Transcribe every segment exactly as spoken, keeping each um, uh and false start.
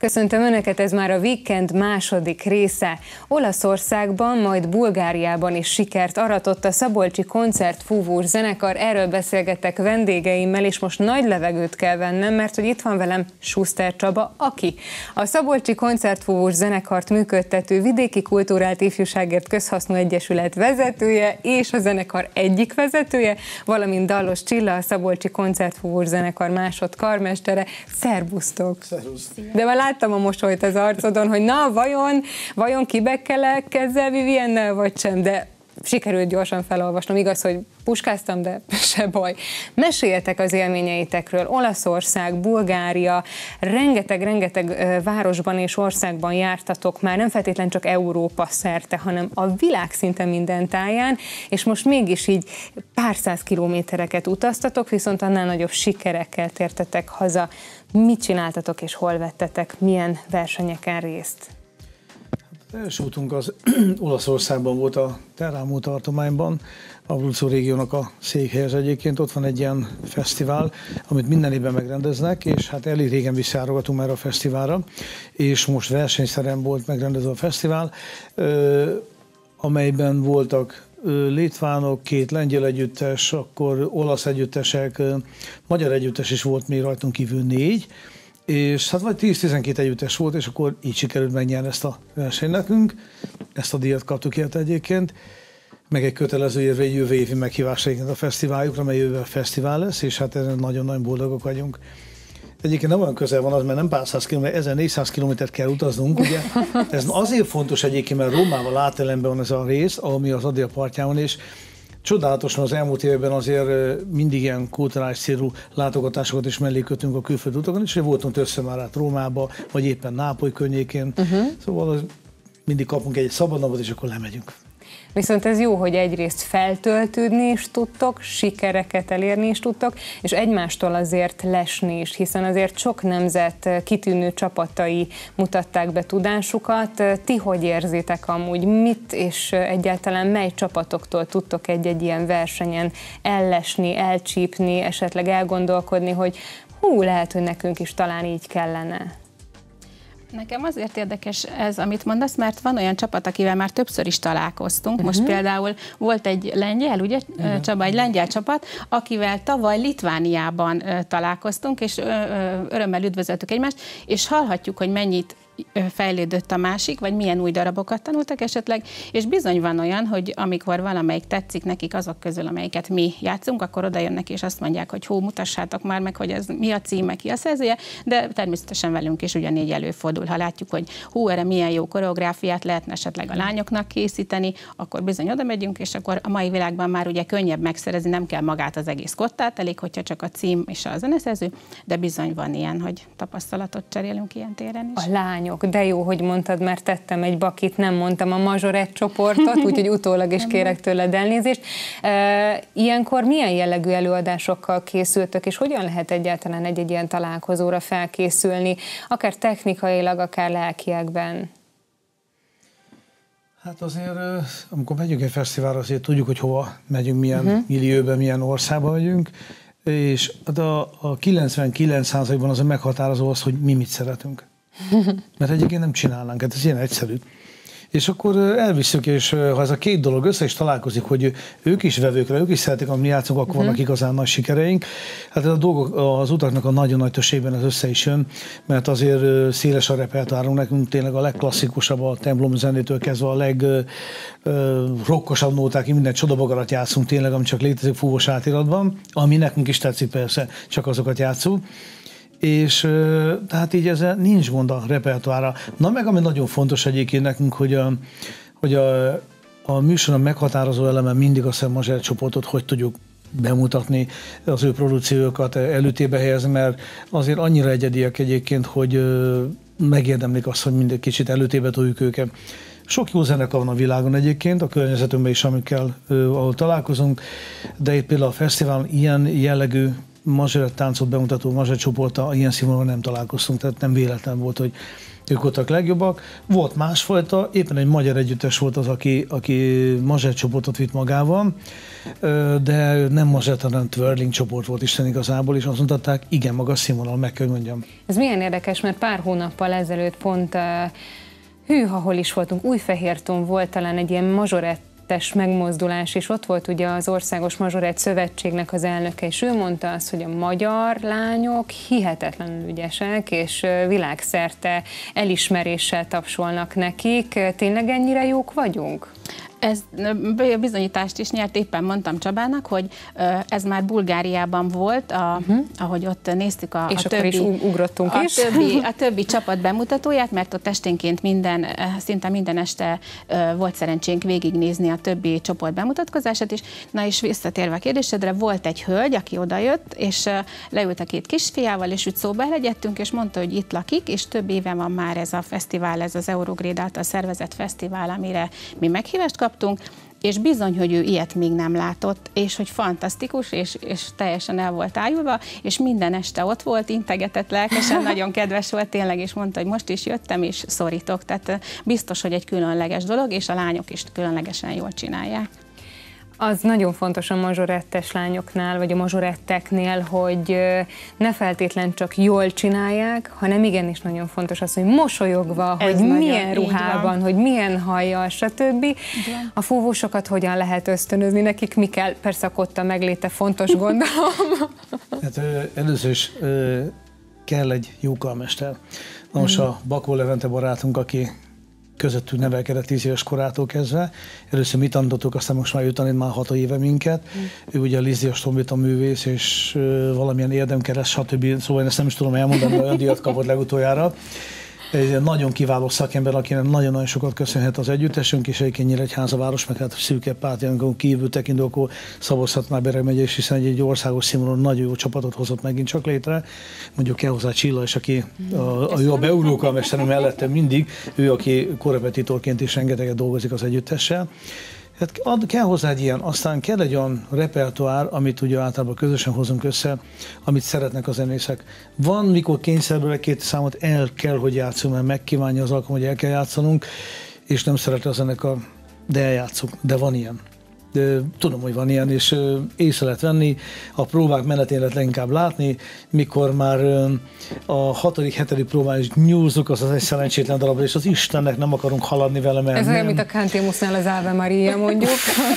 Köszöntöm Önöket, ez már a Weekend második része. Olaszországban, majd Bulgáriában is sikert aratott a Szabolcsi Koncertfúvós zenekar. Erről beszélgettek vendégeimmel, és most nagy levegőt kell vennem, mert hogy itt van velem Schuster Csaba, aki a Szabolcsi Koncertfúvós zenekart működtető Vidéki Kulturált Ifjúságért Közhasznú Egyesület vezetője és a zenekar egyik vezetője, valamint Dallos Csilla, a Szabolcsi Koncertfúvós zenekar másodkarmestere. Szerbusztok! Szervusz. De láttam a mosolyt az arcodon, hogy na, vajon, vajon kibekkelek ezzel Viviennel, vagy sem, de sikerült gyorsan felolvasnom. Igaz, hogy puskáztam, de se baj. Meséljetek az élményeitekről. Olaszország, Bulgária, rengeteg-rengeteg városban és országban jártatok már, nem feltétlen csak Európa szerte, hanem a világ szinte minden táján, és most mégis így pár száz kilométereket utaztatok, viszont annál nagyobb sikerekkel tértetek haza. Mit csináltatok és hol vettetek, milyen versenyeken részt? Az első útunk az Olaszországban volt, a Terra Mutartományban, Abruzzo régiónak a székhelyez egyébként. Ott van egy ilyen fesztivál, amit minden évben megrendeznek, és hát elég régen visszárogatunk már a fesztiválra, és most versenyszerűen volt megrendezve a fesztivál, amelyben voltak litvánok, két lengyel együttes, akkor olasz együttesek, magyar együttes is volt, még rajtunk kívül négy, és hát vagy tíz-tizenkét együttes volt, és akkor így sikerült megnyerni ezt a versenyt nekünk. Ezt a díjat kaptuk ilyet egyébként, meg egy kötelező érvény jövő évi meghívás a fesztiváljukra, mely jövőben fesztivál lesz, és hát ezen nagyon-nagyon boldogok vagyunk. Egyébként nem olyan közel van az, mert nem pár száz kilométer, ezernégyszáz kilométert kell utaznunk, ugye? Ez azért fontos egyébként, mert Rómával átelemben van ez a rész, ami az Adria partján, és csodálatosan az elmúlt évben azért mindig ilyen kulturális célú látogatásokat is mellé kötünk a külföldi utakon, és voltunk össze már át Rómába, vagy éppen Nápoly környékén. Uh-huh. Szóval mindig kapunk egy szabadnapot, és akkor lemegyünk. Viszont ez jó, hogy egyrészt feltöltődni is tudtok, sikereket elérni is tudtok, és egymástól azért lesni is, hiszen azért sok nemzet kitűnő csapatai mutatták be tudásukat. Ti hogy érzitek amúgy, mit és egyáltalán mely csapatoktól tudtok egy-egy ilyen versenyen ellesni, elcsípni, esetleg elgondolkodni, hogy hú, lehet, hogy nekünk is talán így kellene? Nekem azért érdekes ez, amit mondasz, mert van olyan csapat, akivel már többször is találkoztunk. Uh-huh. Most például volt egy lengyel, ugye, uh-huh. Csaba, egy lengyel csapat, akivel tavaly Litvániában találkoztunk, és örömmel üdvözöltük egymást, és hallhatjuk, hogy mennyit fejlődött a másik, vagy milyen új darabokat tanultak esetleg, és bizony van olyan, hogy amikor valamelyik tetszik nekik azok közül, amelyiket mi játszunk, akkor oda jönnek és azt mondják, hogy hú, mutassátok már meg, hogy ez mi a címe, ki a szerzője, de természetesen velünk is ugyanígy előfordul. Ha látjuk, hogy hú, erre milyen jó koreográfiát lehetne esetleg a lányoknak készíteni, akkor bizony oda megyünk, és akkor a mai világban már ugye könnyebb megszerezni, nem kell magát az egész kottát, elég, hogyha csak a cím és a zeneszerző, de bizony van ilyen, hogy tapasztalatot cserélünk ilyen téren is. A lány. De jó, hogy mondtad, mert tettem egy bakit, nem mondtam a mazsorett csoportot, úgyhogy utólag is kérek tőled elnézést. Ilyenkor milyen jellegű előadásokkal készültök, és hogyan lehet egyáltalán egy-egy ilyen találkozóra felkészülni, akár technikailag, akár lelkiekben? Hát azért, amikor megyünk egy fesztiválra, azért tudjuk, hogy hova megyünk, milyen uh-huh. millióben, milyen országba megyünk, és a, a kilencvenkilenc százalékban az a meghatározó az, hogy mi mit szeretünk. Mert egyébként nem csinálnánk, hát ez ilyen egyszerű. És akkor elviszük, és ha ez a két dolog össze is találkozik, hogy ők is vevőkre, ők is szeretik, amit mi játszunk, akkor uh-huh. vannak igazán nagy sikereink. Hát ez a dolgok, az utaknak a nagyon nagy többségében ez össze is jön, mert azért széles a repertoárunk, nekünk tényleg a legklasszikusabb, a templom zenétől kezdve a legrokkosabb nótákig, minden csodabogarat játszunk tényleg, ami csak létezik fúvós átiratban, ami nekünk is tetszik persze, csak azokat játszunk. És tehát így ezzel nincs gond a repertoárra. Na meg, ami nagyon fontos egyébként nekünk, hogy a, hogy a, a műsoron meghatározó eleme mindig a mazsert csoportot, hogy tudjuk bemutatni, az ő produkciókat előtébe helyezni, mert azért annyira egyediek egyébként, hogy megérdemlik azt, hogy mindig kicsit előtébe tudjuk őket. Sok jó zenekar van a világon egyébként, a környezetünkben is, amikkel ahol találkozunk, de itt például a fesztiválon ilyen jellegű mazseret táncot bemutató mazsercsoporttal ilyen színvonalon nem találkoztunk, tehát nem véletlen volt, hogy ők voltak legjobbak. Volt másfajta, éppen egy magyar együttes volt az, aki, aki mazsercsoportot vitt magával, de nem mazsert, hanem twirling csoport volt Isten igazából, és azt mondták, igen, magas színvonal, meg kell mondjam. Ez milyen érdekes, mert pár hónappal ezelőtt pont hűha, hol is voltunk, Újfehérton volt talán egy ilyen mazsorett megmozdulás, és ott volt ugye az Országos Mazsorett Szövetségnek az elnöke, és ő mondta azt, hogy a magyar lányok hihetetlenül ügyesek, és világszerte elismeréssel tapsolnak nekik. Tényleg ennyire jók vagyunk? Ez bizonyítást is nyert, éppen mondtam Csabának, hogy ez már Bulgáriában volt, a, uh-huh. ahogy ott néztük a, és a többi, is ugrottunk a, is. Többi, a többi csapat bemutatóját, mert ott esténként minden, szinte minden este volt szerencsénk végignézni a többi csoport bemutatkozását is. Na és visszatérve a kérdésedre, volt egy hölgy, aki odajött, és leült a két kisfiával, és úgy szóba elegyedtünk, és mondta, hogy itt lakik, és több éve van már ez a fesztivál, ez az Eurograde által szervezett fesztivál, amire mi meghívást kaptunk. Kaptunk, és bizony, hogy ő ilyet még nem látott, és hogy fantasztikus, és, és teljesen el volt ájulva, és minden este ott volt, integetett lelkesen, nagyon kedves volt tényleg, és mondta, hogy most is jöttem, és szorítok. Tehát biztos, hogy egy különleges dolog, és a lányok is különlegesen jól csinálják. Az nagyon fontos a mazsorettes lányoknál, vagy a mazsoretteknél, hogy ne feltétlen csak jól csinálják, hanem igenis nagyon fontos az, hogy mosolyogva, ez hogy milyen ruhában, hogy milyen hajjal, stb. Igen. A fúvósokat hogyan lehet ösztönözni, nekik mi kell, persze a kotta megléte fontos, gondolom. Hát először is kell egy jókarmester. Nos, a Bakó Levente barátunk, aki közöttünk nevelkedett tíz éves korától kezdve. Először mi tanítottuk, aztán most már ő tanít már hat éve minket. Mm. Ő ugye a Lizias Trombita művész, és uh, valamilyen érdemkeres, stb. Szóval én ezt nem is tudom elmondani, de olyan díjat kapott legutoljára. Ez egy nagyon kiváló szakember, akinek nagyon-nagyon sokat köszönhet az együttesünk, és egyébként Nyíregyháza város, meg hát szűke pártjánkon kívül tekintő, akkor Szabolcs-Szatmár-Bereg megy, és hiszen egy, egy országos színvonalon nagyon jó csapatot hozott megint csak létre. Mondjuk Kéhószá Csilla, és aki a, a, a, a beugrókarmesterem mellette mindig, ő, aki korrepetitorként is rengeteget dolgozik az együttessel. Hát ad, kell hozzá egy ilyen, aztán kell egy olyan repertoár, amit ugye általában közösen hozunk össze, amit szeretnek a zenészek. Van, mikor kényszerből egy két számot el kell, hogy játszunk, mert megkívánja az alkalom, hogy el kell játszanunk, és nem szeret a zenekar, de eljátszunk, de van ilyen. De tudom, hogy van ilyen, és észre lehet venni, a próbák menetén lehet leginkább látni, mikor már a hatodik, hetedik próbán is nyúzzuk, az az egy szerencsétlen darabra, és az Istennek nem akarunk haladni vele, mert ez nem. Olyan, mint a Kántémusznál az Áve Maria, mondjuk,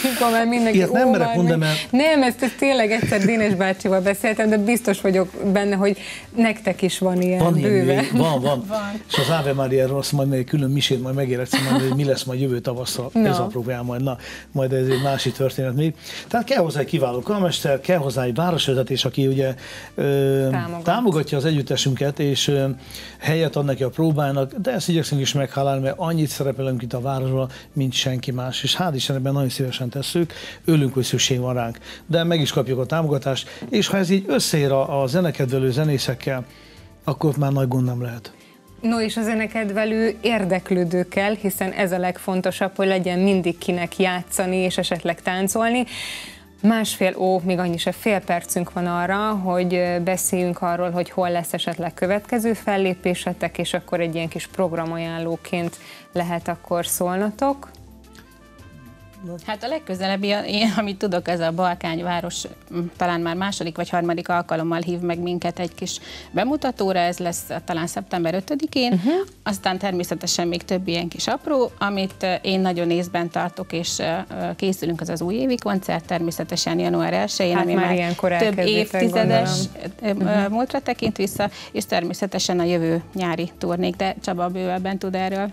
amikor már mindenki ilyet nem merek mondani, mert... Nem, ezt, ezt tényleg egyszer Dénes bácsival beszéltem, de biztos vagyok benne, hogy nektek is van ilyen, van bőven. Ilyen, van, van, van. És az Áve Mariáról azt majd egy külön misét majd megérek, hogy mi lesz majd jövő tavasszal, no. Ez a program majd, na, majd ez egy más történet még. Tehát kell hozzá egy kiváló karmester, kell hozzá egy városvezetés, aki ugye ö, Támogat. támogatja az együttesünket, és ö, helyet ad neki a próbának, de ezt igyekszünk is meghálálni, mert annyit szerepelünk itt a városban, mint senki más, és hál' Istennek nagyon szívesen tesszük, örülünk, hogy szükség van ránk, de meg is kapjuk a támogatást, és ha ez így összeér a, a zenekedvelő zenészekkel, akkor már nagy gond nem lehet. No, és a zenekedvelő érdeklődő kell, hiszen ez a legfontosabb, hogy legyen mindig kinek játszani és esetleg táncolni. Másfél ó, még annyi se fél percünk van arra, hogy beszéljünk arról, hogy hol lesz esetleg következő fellépésetek, és akkor egy ilyen kis programajánlóként lehet akkor szólnatok. Hát a legközelebbi, én, amit tudok, ez a Balkány város talán már második vagy harmadik alkalommal hív meg minket egy kis bemutatóra, ez lesz talán szeptember ötödikén, uh-huh. Aztán természetesen még több ilyen kis apró, amit én nagyon észben tartok, és készülünk, az az újévi koncert, természetesen január elsején, hát ami már, már több évtizedes uh-huh. múltra tekint vissza, és természetesen a jövő nyári turnék, de Csaba bővebben tud erről.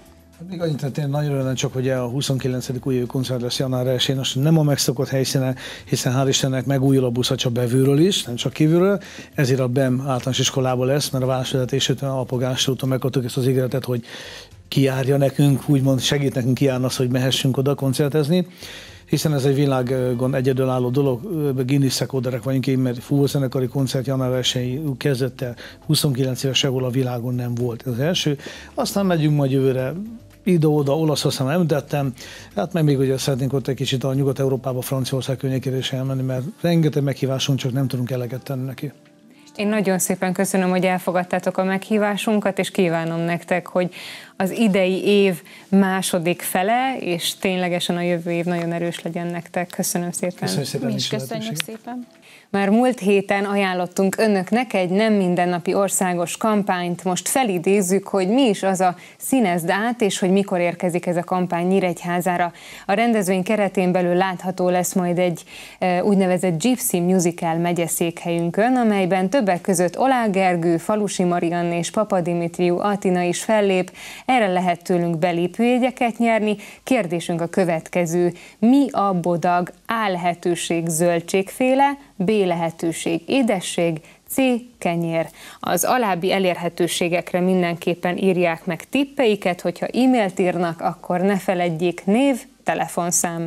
Még annyit, tehát én nagyon örülök, csak hogy a huszonkilencedik újévi koncert lesz január elsején, azt nem a megszokott helyszínen, hiszen hál' Istennek megújul a buszhatja bevülről is, nem csak kívülről, ezért a BEM általános iskolából lesz, mert a városvezetés ötven alpolgármester úton megkaptuk ezt az ígéretet, hogy kijárja nekünk, úgymond segít nekünk kijárni azt, hogy mehessünk oda koncertezni, hiszen ez egy világon egyedülálló dolog, Guinness rekorderek vagyunk én, mert fúvózenekari koncert január elsején kezdett el, huszonkilenc éve sehol a világon nem volt, ez az első, aztán megyünk majd jövőre ide-oda, Olaszországban említettem, hát meg még ugye szeretnénk ott egy kicsit a Nyugat-Európába, Franciaország környékére is elmenni, mert rengeteg meghívásunk, csak nem tudunk eleget tenni neki. Én nagyon szépen köszönöm, hogy elfogadtátok a meghívásunkat, és kívánom nektek, hogy az idei év második fele, és ténylegesen a jövő év nagyon erős legyen nektek. Köszönöm szépen. Köszönöm szépen. Mi is köszönjük szépen. Már múlt héten ajánlottunk önöknek egy nem mindennapi országos kampányt. Most felidézzük, hogy mi is az a Színezd át, és hogy mikor érkezik ez a kampány Nyíregyházára. A rendezvény keretén belül látható lesz majd egy e, úgynevezett Gypsy Musical megyeszékhelyünkön, amelyben többek között Oláh Gergő, Falusi Marianne és Papadimitriu Athina is fellép. Erre lehet tőlünk belépőjegyeket nyerni. Kérdésünk a következő. Mi a bodag? A lehetőség zöldségféle, B lehetőség édesség, C kenyér. Az alábbi elérhetőségekre mindenképpen írják meg tippeiket, hogyha e-mailt írnak, akkor ne feledjék név, telefonszám.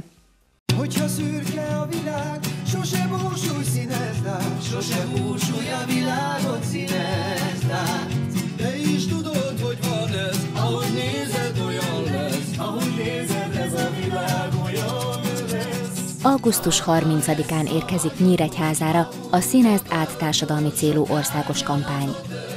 Hogyha szürke a világ, sose búsulj, színezd át, sose búsulj a világot, színezd át. Te is tudod, hogy van ez, ahogy nézed, olyan lesz, ahogy nézed, ez a világ olyan. augusztus harmincadikán érkezik Nyíregyházára a Színezd át társadalmi célú országos kampány.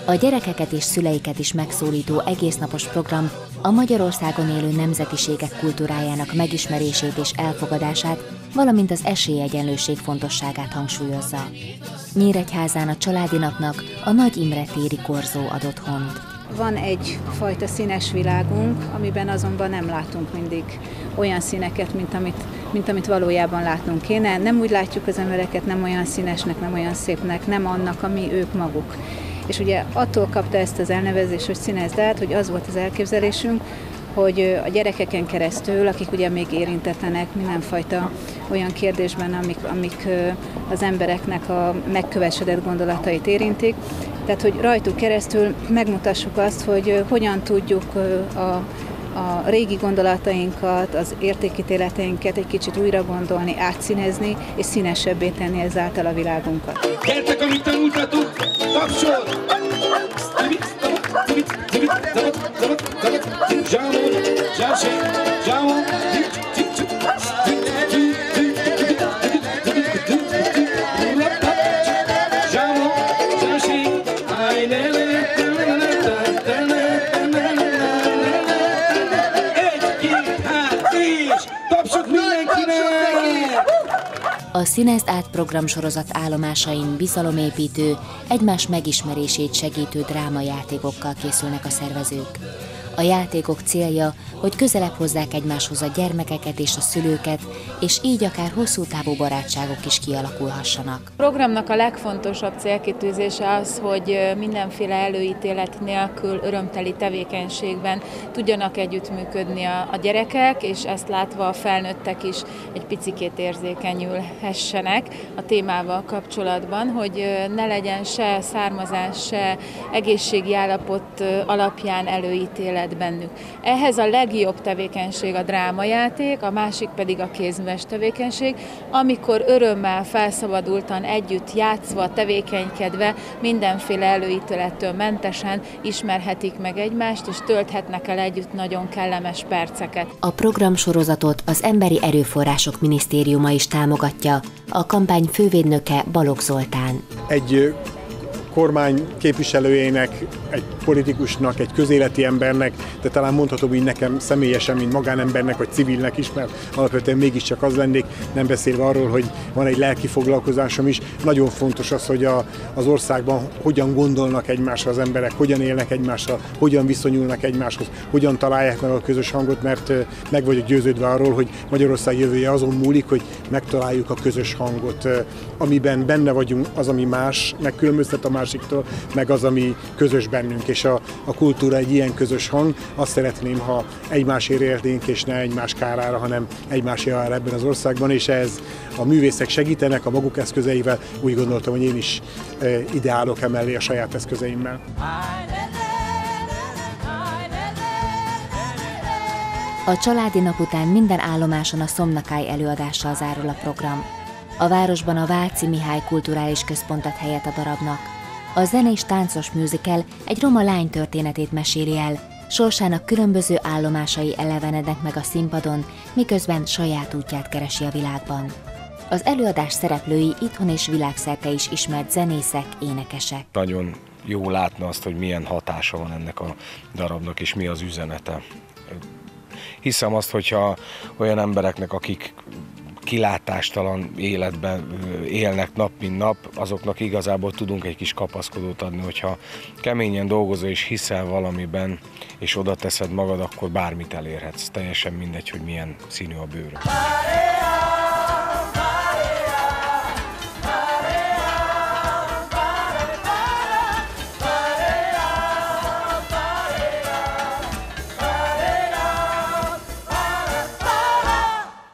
A gyerekeket és szüleiket is megszólító egésznapos program a Magyarországon élő nemzetiségek kultúrájának megismerését és elfogadását, valamint az esélyegyenlőség fontosságát hangsúlyozza. Nyíregyházán a családi napnak a Nagy Imre Téri Korzó ad otthont. Van egyfajta színes világunk, amiben azonban nem látunk mindig olyan színeket, mint amit, mint amit valójában látnunk kéne. Nem úgy látjuk az embereket, nem olyan színesnek, nem olyan szépnek, nem annak, ami ők maguk. És ugye attól kapta ezt az elnevezést, hogy Színezd át, hogy az volt az elképzelésünk, hogy a gyerekeken keresztül, akik ugye még érintetlenek mindenfajta olyan kérdésben, amik, amik az embereknek a megkövesedett gondolatait érintik, tehát hogy rajtuk keresztül megmutassuk azt, hogy hogyan tudjuk a, a régi gondolatainkat, az értékítéleteinket egy kicsit újra gondolni, átszínezni, és színesebbé tenni ezáltal a világunkat. Gyertek, amit tanultatok, tapsol! A Színezd át programsorozat állomásain bizalomépítő, egymás megismerését segítő drámajátékokkal készülnek a szervezők. A játékok célja, hogy közelebb hozzák egymáshoz a gyermekeket és a szülőket, és így akár hosszú távú barátságok is kialakulhassanak. A programnak a legfontosabb célkitűzése az, hogy mindenféle előítélet nélkül örömteli tevékenységben tudjanak együttműködni a gyerekek, és ezt látva a felnőttek is egy picikét érzékenyülhessenek a témával kapcsolatban, hogy ne legyen se származás, se egészségi állapot alapján előítélet bennük. Ehhez a legjobb tevékenység a drámajáték, a másik pedig a kézműves tevékenység, amikor örömmel, felszabadultan együtt játszva, tevékenykedve, mindenféle előítélettől mentesen ismerhetik meg egymást, és tölthetnek el együtt nagyon kellemes perceket. A programsorozatot az Emberi Erőforrások Minisztériuma is támogatja, a kampány fővédnöke Balogh Zoltán. Egy kormány képviselőjének, egy politikusnak, egy közéleti embernek, de talán mondhatom így nekem személyesen, mint magánembernek vagy civilnek is, mert alapvetően mégiscsak az lennék, nem beszélve arról, hogy van egy lelki foglalkozásom is. Nagyon fontos az, hogy a, az országban hogyan gondolnak egymásra az emberek, hogyan élnek egymással, hogyan viszonyulnak egymáshoz, hogyan találják meg a közös hangot, mert meg vagyok győződve arról, hogy Magyarország jövője azon múlik, hogy megtaláljuk a közös hangot, amiben benne vagyunk, az, ami más, megkülönböztet a más másiktól, meg az, ami közös bennünk, és a, a kultúra egy ilyen közös hang. Azt szeretném, ha egymásért élnénk, és ne egymás kárára, hanem egymás javára ebben az országban, és ez a művészek segítenek a maguk eszközeivel. Úgy gondoltam, hogy én is ideálok emellé a saját eszközeimmel. A családi nap után minden állomáson a Szomnakáj előadással zárul a program. A városban a Váci Mihály Kulturális Központ ad helyet a darabnak. A zenés táncos musical egy roma lány történetét meséli el, sorsának különböző állomásai elevenednek meg a színpadon, miközben saját útját keresi a világban. Az előadás szereplői itthon és világszerte is ismert zenészek, énekesek. Nagyon jó látni azt, hogy milyen hatása van ennek a darabnak, és mi az üzenete. Hiszem azt, hogyha olyan embereknek, akik kilátástalan életben élnek nap, mint nap, azoknak igazából tudunk egy kis kapaszkodót adni, hogyha keményen dolgozol és hiszel valamiben, és oda teszed magad, akkor bármit elérhetsz. Teljesen mindegy, hogy milyen színű a bőröd.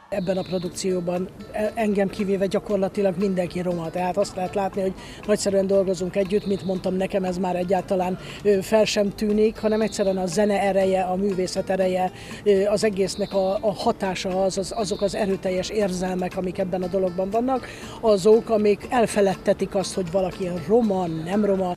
Ebben a produkcióban engem kivéve gyakorlatilag mindenki roma, tehát azt lehet látni, hogy nagyszerűen dolgozunk együtt, mint mondtam, nekem ez már egyáltalán fel sem tűnik, hanem egyszerűen a zene ereje, a művészet ereje, az egésznek a, a hatása, az, az, azok az erőteljes érzelmek, amik ebben a dologban vannak, azok, amik elfeledtetik azt, hogy valaki roma, nem roma.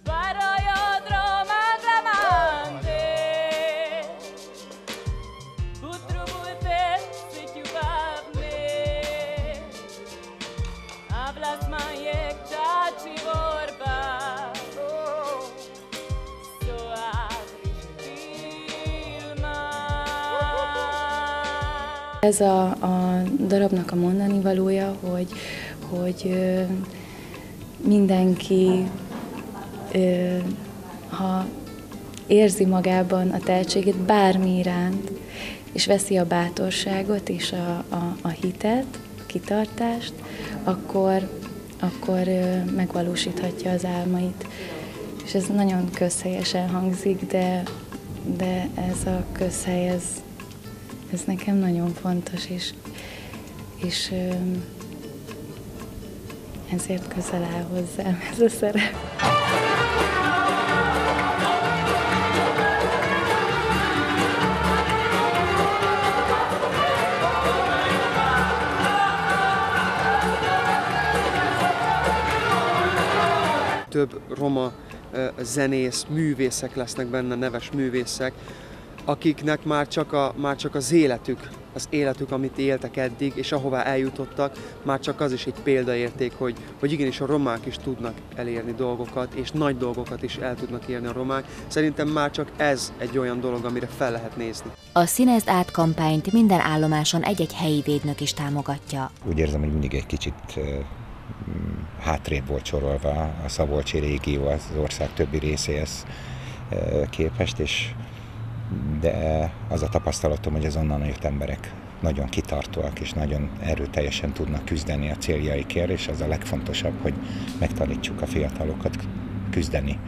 Ez a, a darabnak a mondani valója, hogy, hogy mindenki, ha érzi magában a tehetségét bármi iránt, és veszi a bátorságot és a, a, a hitet, a kitartást, akkor, akkor megvalósíthatja az álmait. És ez nagyon közhelyesen hangzik, de, de ez a közhely, ez, Ez nekem nagyon fontos, és, és ezért közel áll hozzám ez a szerep. Több roma zenész, művészek lesznek benne, neves művészek, akiknek már csak, a, már csak az életük, az életük, amit éltek eddig, és ahová eljutottak, már csak az is egy példaérték, hogy, hogy igenis a romák is tudnak elérni dolgokat, és nagy dolgokat is el tudnak érni a romák. Szerintem már csak ez egy olyan dolog, amire fel lehet nézni. A Színezd át kampányt minden állomáson egy-egy helyi védnök is támogatja. Úgy érzem, hogy mindig egy kicsit hátrébb volt sorolva a szabolcsi régió az ország többi részéhez képest, és de az a tapasztalatom, hogy az onnan jött emberek nagyon kitartóak és nagyon erőteljesen tudnak küzdeni a céljaikért, és az a legfontosabb, hogy megtanítsuk a fiatalokat küzdeni.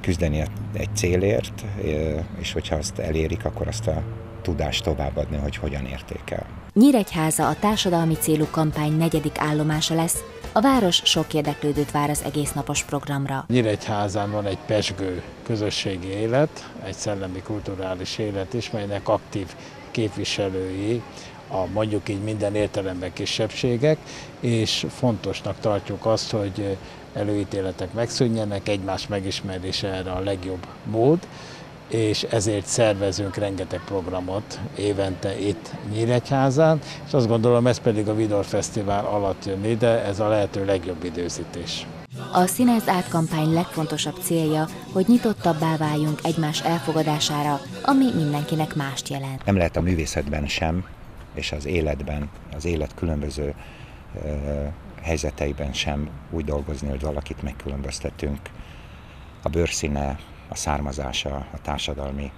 Küzdeni egy célért, és hogyha azt elérik, akkor azt a tudást továbbadni, hogy hogyan értékel. Nyíregyháza a társadalmi célú kampány negyedik állomása lesz, a város sok érdeklődőt vár az egésznapos programra. Nyíregyházán van egy pezsgő közösségi élet, egy szellemi kulturális élet is, melynek aktív képviselői a mondjuk így minden értelemben kisebbségek, és fontosnak tartjuk azt, hogy előítéletek megszűnjenek, egymás megismerése erre a legjobb mód, és ezért szervezünk rengeteg programot évente itt Nyíregyházán, és azt gondolom, ez pedig a Vidor Fesztivál alatt jön ide, ez a lehető legjobb időzítés. A Színezd át kampány legfontosabb célja, hogy nyitottabbá váljunk egymás elfogadására, ami mindenkinek mást jelent. Nem lehet a művészetben sem, és az életben, az élet különböző uh, helyzeteiben sem úgy dolgozni, hogy valakit megkülönböztetünk a bőrszíne, a származása, a társadalmi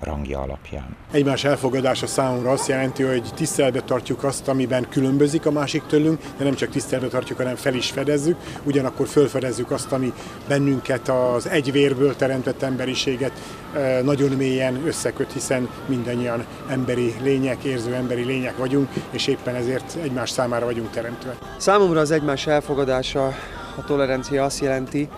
rangja alapján. Egymás elfogadása számomra azt jelenti, hogy tiszteletbe tartjuk azt, amiben különbözik a másik tőlünk, de nem csak tiszteletbe tartjuk, hanem fel is fedezzük, ugyanakkor felfedezzük azt, ami bennünket, az egy vérből teremtett emberiséget nagyon mélyen összeköt, hiszen mindannyian emberi lények, érző emberi lények vagyunk, és éppen ezért egymás számára vagyunk teremtve. Számomra az egymás elfogadása, a tolerancia azt jelenti,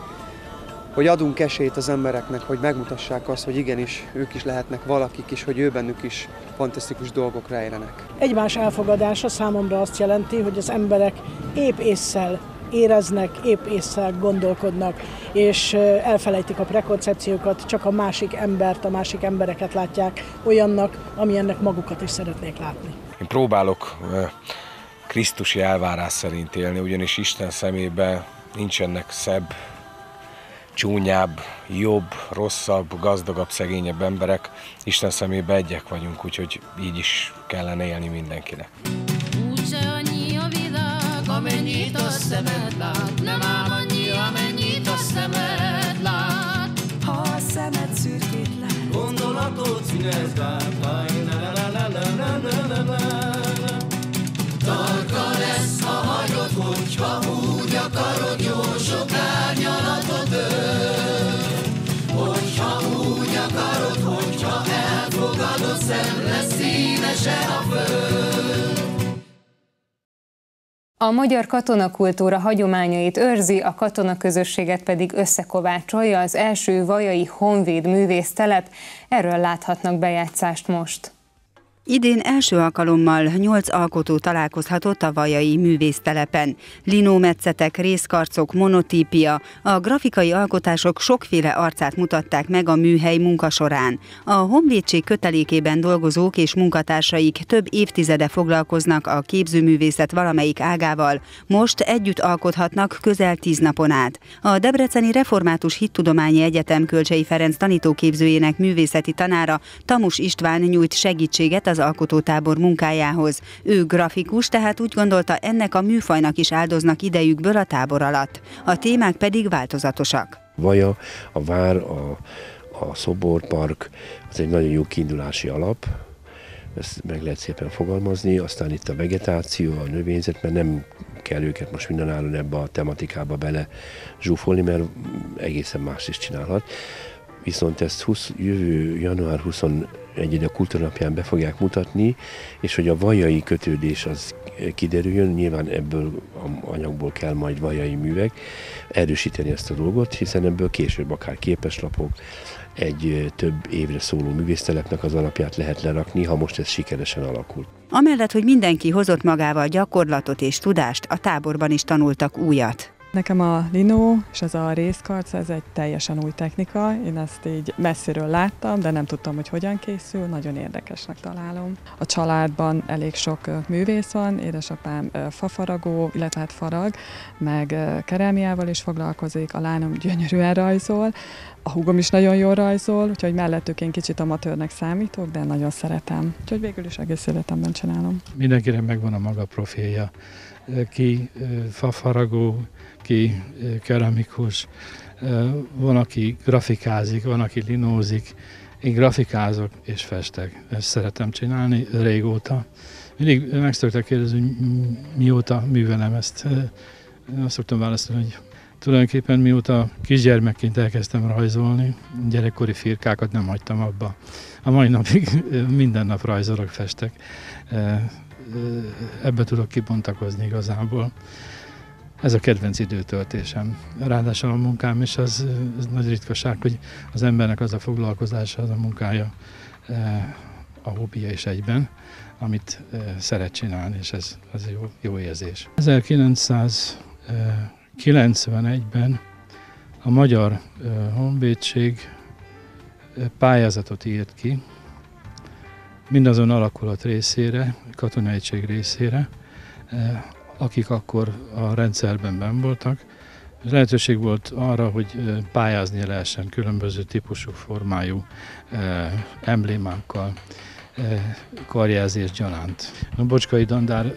hogy adunk esélyt az embereknek, hogy megmutassák azt, hogy igenis ők is lehetnek valakik, és hogy ő bennük is fantasztikus dolgok rejlenek. Egymás elfogadása számomra azt jelenti, hogy az emberek épp ésszel éreznek, épp ésszel gondolkodnak, és elfelejtik a prekoncepciókat, csak a másik embert, a másik embereket látják olyannak, amilyennek magukat is szeretnék látni. Én próbálok krisztusi elvárás szerint élni, ugyanis Isten szemében nincsenek szebb, csúnyább, jobb, rosszabb, gazdagabb, szegényebb emberek. Isten szemében egyek vagyunk, úgyhogy így is kellene élni mindenkinek. Úgyse annyi a világ, amennyit a szemed lát, nem ám annyi, amennyit a szemed lát. Ha a szemed szürkét lát, gondolatot színezd át, tarka lesz, ha hagyod, hogyha úgy akarod, jó sok árnyalatot öl. Hogyha úgy akarod, hogyha elfogadod, szemre színesen a föld. A magyar katonakultúra hagyományait őrzi, a katonaközösséget pedig összekovácsolja az első vajai honvéd művésztelep. Erről láthatnak bejátszást most. Idén első alkalommal nyolc alkotó találkozhatott a vajai művésztelepen. Linómetszetek, részkarcok, monotípia, a grafikai alkotások sokféle arcát mutatták meg a műhely munka során. A honvédség kötelékében dolgozók és munkatársaik több évtizede foglalkoznak a képzőművészet valamelyik ágával, most együtt alkothatnak közel tíz napon át. A Debreceni Református Hittudományi Egyetem Kölcsei Ferenc tanítóképzőjének művészeti tanára, Tamus István nyújt segítséget a az alkotótábor munkájához. Ő grafikus, tehát úgy gondolta, ennek a műfajnak is áldoznak idejükből a tábor alatt. A témák pedig változatosak. Vaja, a vár, a, a szoborpark, az egy nagyon jó kiindulási alap, ezt meg lehet szépen fogalmazni, aztán itt a vegetáció, a növényzet, mert nem kell őket most mindenáron ebbe a tematikába bele zsúfolni, mert egészen más is csinálhat. Viszont ezt húsz, jövő január huszonegyedike a kultúranapján be fogják mutatni, és hogy a vajai kötődés az kiderüljön, nyilván ebből a anyagból kell majd vajai művek erősíteni ezt a dolgot, hiszen ebből később akár képeslapok, egy több évre szóló művésztelepnek az alapját lehet lerakni, ha most ez sikeresen alakul. Amellett, hogy mindenki hozott magával gyakorlatot és tudást, a táborban is tanultak újat. Nekem a linó és ez a részkarc, ez egy teljesen új technika, én ezt így messziről láttam, de nem tudtam, hogy hogyan készül, nagyon érdekesnek találom. A családban elég sok művész van, édesapám fafaragó, illetve hát farag, meg kerámiával is foglalkozik, a lányom gyönyörűen rajzol, a húgom is nagyon jól rajzol, úgyhogy mellettük én kicsit amatőrnek számítok, de nagyon szeretem. Úgyhogy végül is egész életemben csinálom. Mindenkire megvan a maga profilja. Ki fafaragó, ki keramikus, van, aki grafikázik, van, aki linózik. Én grafikázok és festek. Ezt szeretem csinálni régóta. Mindig meg szokták kérdezni, hogy mióta művelem ezt. Azt szoktam válaszolni, hogy tulajdonképpen mióta kisgyermekként elkezdtem rajzolni, gyerekkori firkákat nem hagytam abba. A mai napig minden nap rajzolok, festek. Ebbe tudok kibontakozni igazából. Ez a kedvenc időtöltésem. Ráadásul a munkám is az, az nagy ritkaság, hogy az embernek az a foglalkozása, az a munkája, a hobbija is egyben, amit szeret csinálni, és ez, ez jó, jó érzés. ezerkilencszázkilencvenegyben a Magyar Honvédség pályázatot írt ki, mindazon alakulat részére, katonai egység részére, akik akkor a rendszerben benn voltak. Lehetőség volt arra, hogy pályázni lehessen különböző típusú, formájú emblémákkal, karjázés gyanánt. A Bocskai dandár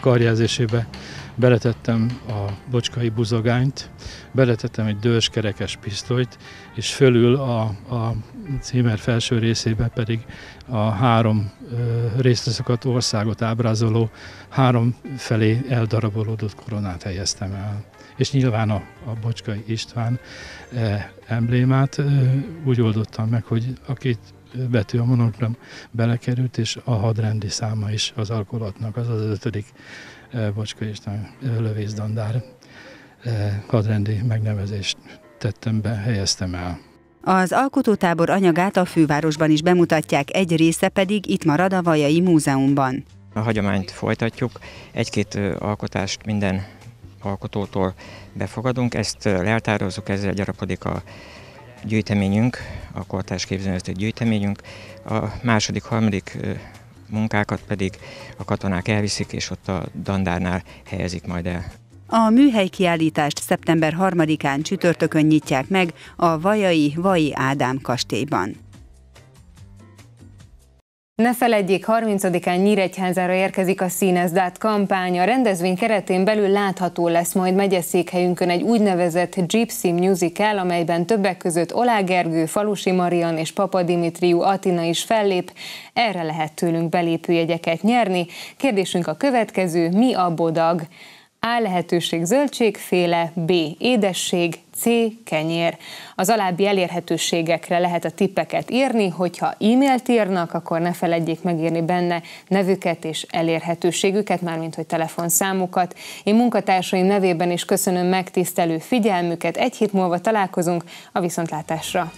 karjázésébe beletettem a bocskai buzogányt, beletettem egy dőskerekes pisztolyt, és fölül a, a címer felső részébe pedig a három részteszakat országot ábrázoló, három felé eldarabolódott koronát helyeztem el. És nyilván a, a Bocskai István emblémát úgy oldottam meg, hogy a két betű a monogram belekerült, és a hadrendi száma is az alkolatnak, az az ötödik Bocskai István lövészdandár hadrendi megnevezést tettem be, helyeztem el. Az alkotótábor anyagát a fővárosban is bemutatják, egy része pedig itt marad a Vajai Múzeumban. A hagyományt folytatjuk, egy-két alkotást minden alkotótól befogadunk, ezt leltározzuk, ezzel gyarapodik a gyűjteményünk, a kortárs képzőművészeti gyűjteményünk. A második, harmadik munkákat pedig a katonák elviszik, és ott a dandárnál helyezik majd el. A műhely kiállítást szeptember harmadikán csütörtökön nyitják meg a vajai Vai Ádám kastélyban. Ne feledjék, harmincadikán Nyíregyházára érkezik a Színezd át kampány. A rendezvény keretén belül látható lesz majd megyeszékhelyünkön egy úgynevezett Gypsy Musical, amelyben többek között Oláh Gergő, Falusi Marianne és Papadimitriu Athina is fellép. Erre lehet tőlünk belépőjegyeket nyerni. Kérdésünk a következő: mi a bodag? A lehetőség zöldségféle, B édesség, C kenyér. Az alábbi elérhetőségekre lehet a tippeket írni, hogyha e-mailt írnak, akkor ne feledjék megírni benne nevüket és elérhetőségüket, mármint hogy telefonszámukat. Én munkatársaim nevében is köszönöm megtisztelő figyelmüket, egy hét múlva találkozunk, a viszontlátásra!